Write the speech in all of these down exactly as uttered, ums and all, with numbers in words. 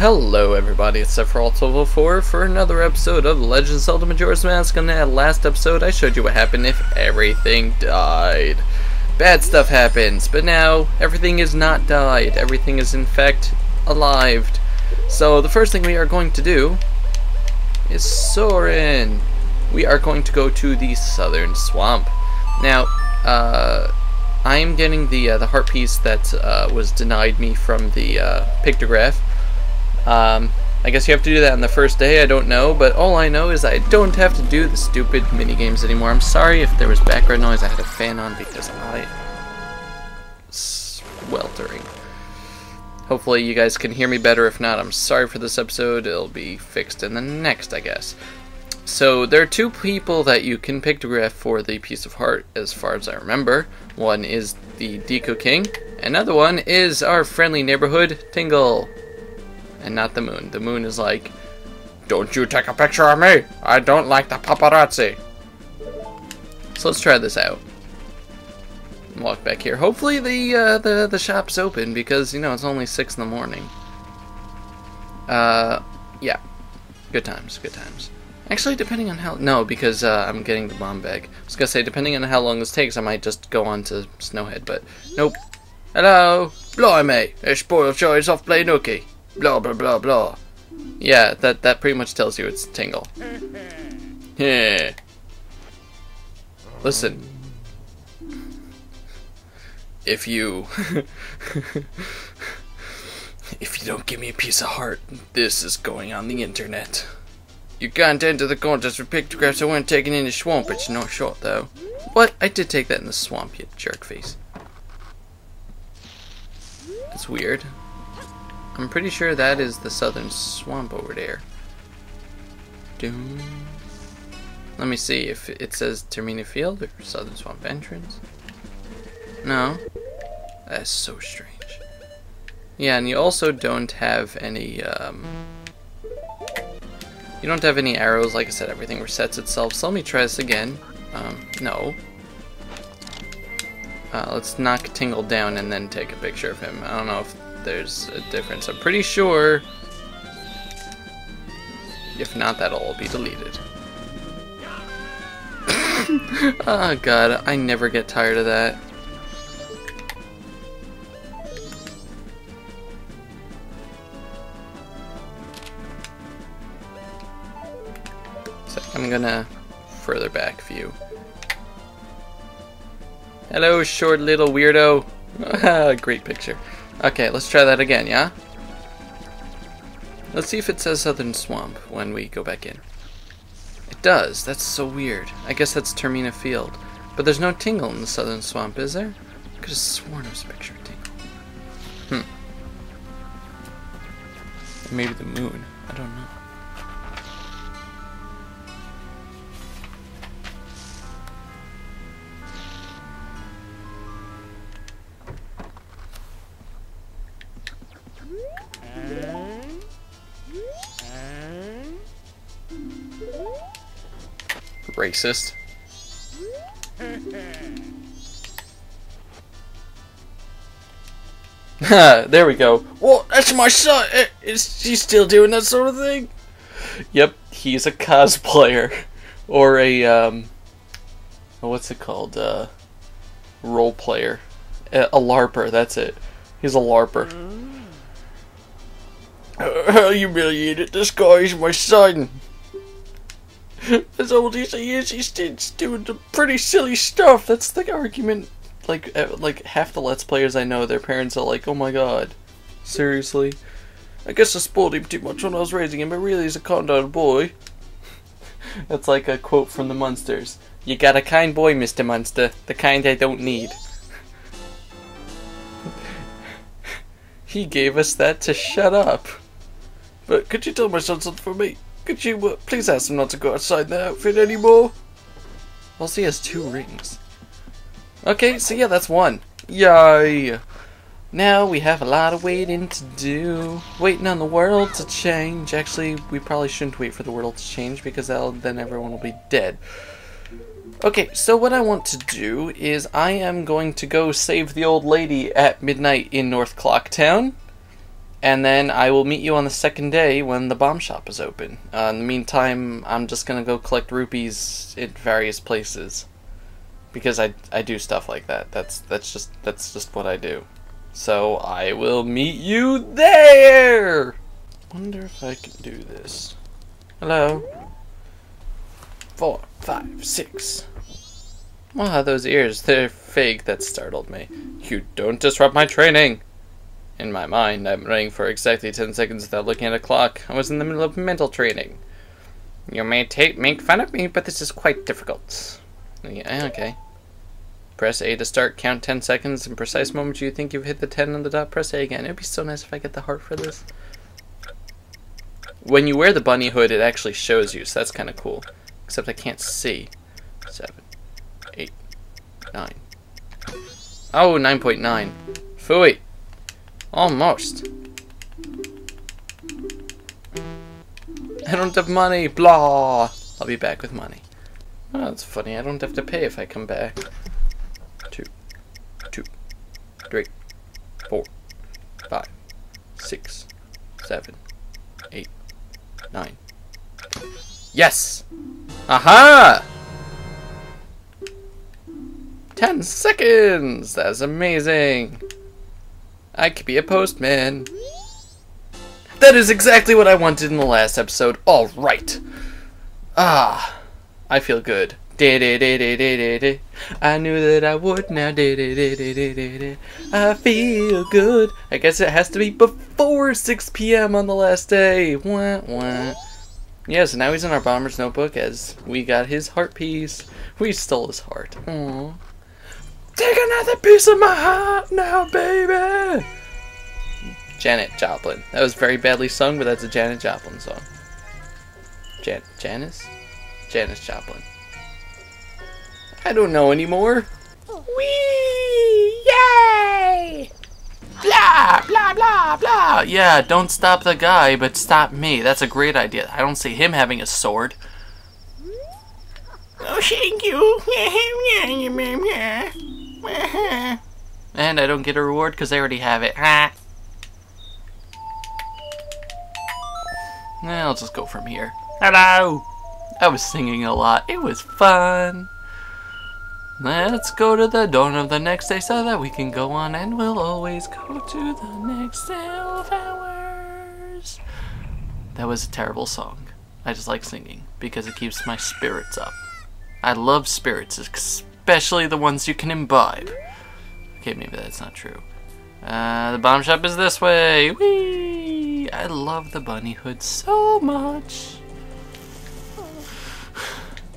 Hello everybody, it's Sephiroth twelve oh four for another episode of Legend of Zelda Majora's Mask. On that last episode I showed you what happened if everything died. Bad stuff happens, but now everything is not died. Everything is in fact alive. So the first thing we are going to do is soar in. We are going to go to the Southern Swamp. Now, uh, I am getting the, uh, the heart piece that uh, was denied me from the uh, pictograph. Um, I guess you have to do that on the first day, I don't know, but all I know is I don't have to do the stupid minigames anymore. I'm sorry if there was background noise, I had a fan on because I... sweltering. Hopefully you guys can hear me better. If not, I'm sorry for this episode, it'll be fixed in the next, I guess. So, there are two people that you can pictograph for the piece of heart, as far as I remember. One is the Deku King, another one is our friendly neighborhood, Tingle. And not the moon. The moon is like, don't you take a picture of me! I don't like the paparazzi! So let's try this out. Walk back here. Hopefully the, uh, the, the shop's open because, you know, it's only six in the morning. Uh, yeah. Good times, good times. Actually, depending on how... No, because uh, I'm getting the bomb bag. I was gonna say, depending on how long this takes, I might just go on to Snowhead, but... Nope. Hello! Blimey! It's spoiled choice off play nookie. Blah blah blah blah. Yeah, that that pretty much tells you it's Tingle. Yeah. Listen. If you if you don't give me a piece of heart, this is going on the internet. You can't enter the contest for pictographs. I weren't taken in the swamp. It's not short though. What? I did take that in the swamp, you jerk face. That's weird. I'm pretty sure that is the Southern Swamp over there. Doom. Let me see if it says Termina Field or Southern Swamp entrance. No. That's so strange. Yeah, and you also don't have any, um... you don't have any arrows. Like I said, everything resets itself. So let me try this again. Um, no. Uh, let's knock Tingle down and then take a picture of him. I don't know if there's a difference. I'm pretty sure if not that'll all be deleted. Oh god, I never get tired of that. So I'm gonna further back view. Hello short little weirdo. Great picture. Okay, let's try that again, yeah? Let's see if it says Southern Swamp when we go back in. It does. That's so weird. I guess that's Termina Field. But there's no Tingle in the Southern Swamp, is there? I could have sworn it was a picture of Tingle. Hmm. Or maybe the moon. I don't know. Racist. There we go. Well, that's my son. Is he still doing that sort of thing? Yep, he's a cosplayer. Or a, um, what's it called? Uh, role player. A, a LARPer, that's it. He's a LARPer. How humiliated. This guy is my son. As old as he is, he's doing the pretty silly stuff. That's the argument. Like, like half the Let's Players I know, their parents are like, "Oh my god, seriously." I guess I spoiled him too much when I was raising him, but really, he's a kind old boy. That's like a quote from the Munsters. You got a kind boy, Mister Munster, the kind I don't need. He gave us that to shut up. But could you tell my son something for me? Could you uh, please ask him not to go outside that outfit anymore? Well, see, he has two rings. Okay, so yeah, that's one. Yay! Now we have a lot of waiting to do. Waiting on the world to change. Actually, we probably shouldn't wait for the world to change because that'll, then everyone will be dead. Okay, so what I want to do is I am going to go save the old lady at midnight in North Clocktown. And then I will meet you on the second day when the bomb shop is open. Uh, in the meantime, I'm just gonna go collect rupees at various places. Because I, I do stuff like that. That's that's just that's just what I do. So I will meet you there! Wonder if I can do this. Hello? Four, five, six. Wow, those ears, they're fake. That startled me. You don't disrupt my training! In my mind, I'm running for exactly ten seconds without looking at a clock. I was in the middle of mental training. You may take, make fun of me, but this is quite difficult. Yeah, okay. Press A to start, count ten seconds, and precise moment you think you've hit the ten on the dot, press A again. It'd be so nice if I get the heart for this. When you wear the bunny hood, it actually shows you, so that's kind of cool. Except I can't see. Seven, eight, nine. Oh, nine point nine. Phooey. Almost. I don't have money. Blah. I'll be back with money. Oh, that's funny. I don't have to pay if I come back. Two, two, three, four, five, six, seven, eight, nine. Yes. Aha! Ten seconds. That's amazing. I could be a postman. That is exactly what I wanted in the last episode. All right. Ah, I feel good. I knew that I would now. I feel good. I guess it has to be before six P M on the last day. Wah, wah. Yeah, so now he's in our bomber's notebook as we got his heart piece. We stole his heart. Aww. Take another piece of my heart now, baby! Janet Joplin. That was very badly sung, but that's a Janet Joplin song. Jan Janice? Janis Joplin. I don't know anymore. Whee! Yay! Blah, blah, blah, blah! Yeah, don't stop the guy, but stop me. That's a great idea. I don't see him having a sword. Oh, thank you. And I don't get a reward because I already have it. Ah. I'll just go from here. Hello! I was singing a lot. It was fun. Let's go to the dawn of the next day so that we can go on and we'll always go to the next twelve hours. That was a terrible song. I just like singing because it keeps my spirits up. I love spirits. It's especially the ones you can imbibe. Okay, maybe that's not true. Uh, the bomb shop is this way. Whee! I love the bunny hood so much.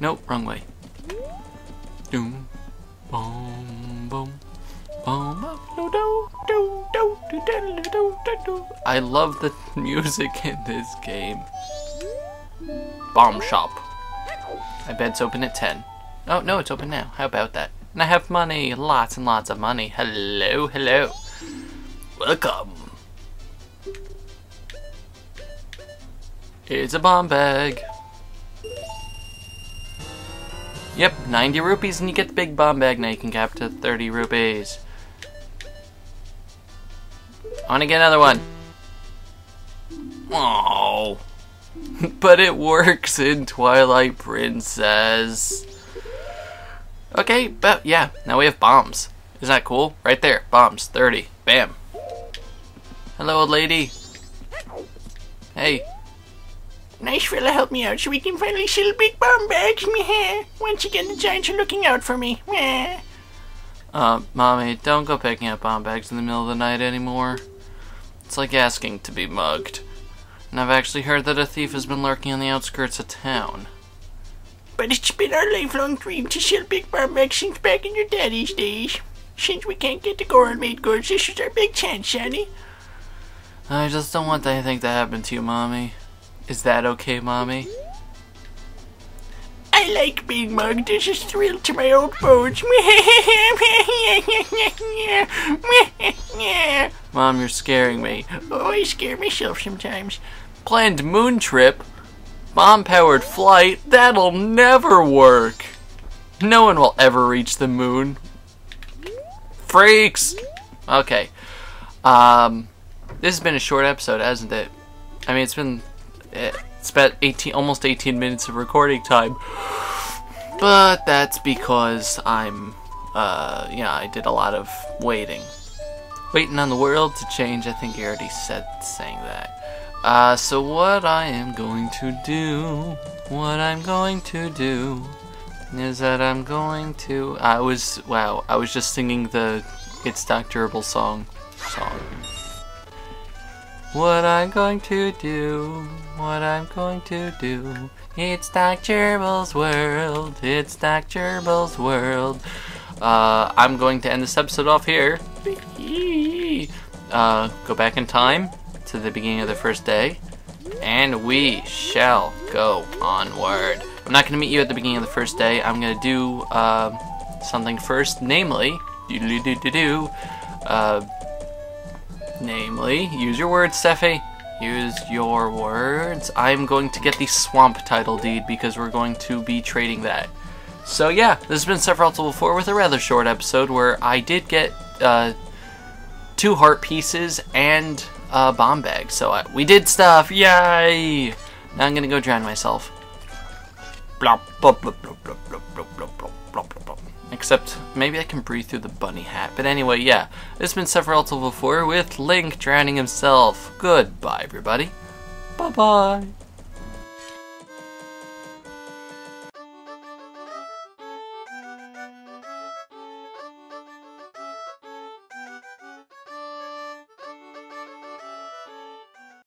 Nope, wrong way. Doom, boom, boom, boom. I love the music in this game. Bomb shop. I bet it's open at ten. Oh, no, it's open now. How about that? And I have money. Lots and lots of money. Hello, hello. Welcome. It's a bomb bag. Yep, ninety rupees and you get the big bomb bag. Now you can cap to thirty rupees. I want to get another one. Oh. But it works in Twilight Princess. Okay, but yeah, now we have bombs. Isn't that cool? Right there, bombs, thirty, bam. Hello, old lady. Hey. Nice fella helped me out so we can finally sell big bomb bags. Once again, the giants are looking out for me. Uh, mommy, don't go picking up bomb bags in the middle of the night anymore. It's like asking to be mugged. And I've actually heard that a thief has been lurking on the outskirts of town. But it's been our lifelong dream to sell big bomb bags since back in your daddy's days. Since we can't get the gourmet goods, this is our big chance, Sonny. I just don't want anything to happen to you, Mommy. Is that okay, Mommy? I like being mugged. This is a thrill to my old bones. Mom, you're scaring me. Oh, I scare myself sometimes. Planned moon trip? Bomb-powered flight? That'll never work! No one will ever reach the moon. Freaks! Okay. Um, This has been a short episode, hasn't it? I mean, it's been it's about eighteen, almost eighteen minutes of recording time, but that's because I'm, uh, you know, I did a lot of waiting, waiting on the world to change. I think you already said saying that. Uh, so what I am going to do, what I'm going to do, is that I'm going to. I was wow, I was just singing the It's Doc Gerbil song, song. What I'm going to do, what I'm going to do, it's Doc Gerbil's world, it's Doc Gerbil's world. Uh, I'm going to end this episode off here. Uh, go back in time to the beginning of the first day, and we shall go onward. I'm not going to meet you at the beginning of the first day. I'm going to do uh, something first, namely, do do do do do, uh, namely, use your words, Steffi. Use your words. I'm going to get the swamp title deed because we're going to be trading that. So yeah, this has been Sephiroth twelve oh four with a rather short episode where I did get uh, two heart pieces and a bomb bag. So I, we did stuff. Yay! Now I'm gonna go drown myself. Except maybe I can breathe through the bunny hat. But anyway, yeah. This has been Sephiroth twelve oh four with Link drowning himself. Goodbye, everybody. Bye bye.